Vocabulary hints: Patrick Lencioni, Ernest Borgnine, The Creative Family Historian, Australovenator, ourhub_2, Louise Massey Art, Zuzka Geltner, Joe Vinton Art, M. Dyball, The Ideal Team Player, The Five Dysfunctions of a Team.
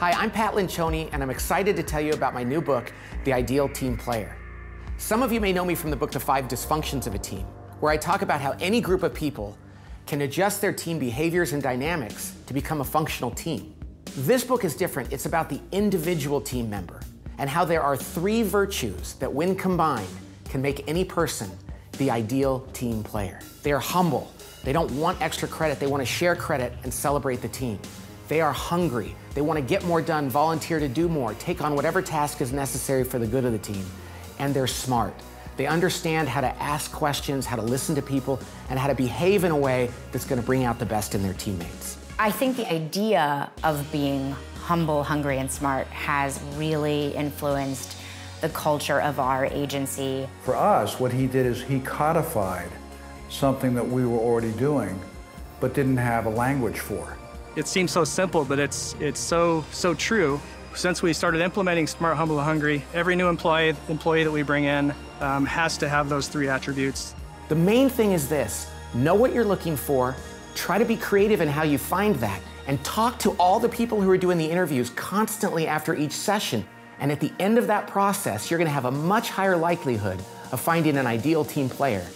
Hi, I'm Pat Lencioni, and I'm excited to tell you about my new book, The Ideal Team Player. Some of you may know me from the book, The Five Dysfunctions of a Team, where I talk about how any group of people can adjust their team behaviors and dynamics to become a functional team. This book is different. It's about the individual team member and how there are three virtues that, when combined, can make any person the ideal team player. They are humble. They don't want extra credit. They want to share credit and celebrate the team. They are hungry. They want to get more done, volunteer to do more, take on whatever task is necessary for the good of the team. And they're smart. They understand how to ask questions, how to listen to people, and how to behave in a way that's going to bring out the best in their teammates. I think the idea of being humble, hungry, and smart has really influenced the culture of our agency. For us, what he did is he codified something that we were already doing, but didn't have a language for. It seems so simple, but it's so true. Since we started implementing Smart, Humble, Hungry, every new employee that we bring in has to have those three attributes. The main thing is this: know what you're looking for, try to be creative in how you find that, and talk to all the people who are doing the interviews constantly after each session. And at the end of that process, you're going to have a much higher likelihood of finding an ideal team player